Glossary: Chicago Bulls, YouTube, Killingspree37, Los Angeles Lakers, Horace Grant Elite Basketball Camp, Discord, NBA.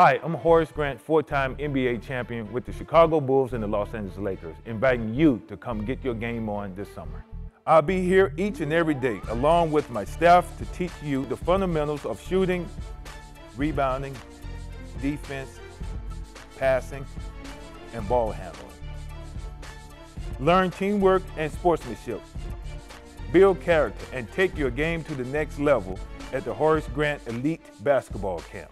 Hi, I'm Horace Grant, four-time NBA champion with the Chicago Bulls and the Los Angeles Lakers, inviting you to come get your game on this summer. I'll be here each and every day, along with my staff, to teach you the fundamentals of shooting, rebounding, defense, passing, and ball handling. Learn teamwork and sportsmanship. Build character and take your game to the next level at the Horace Grant Elite Basketball Camp.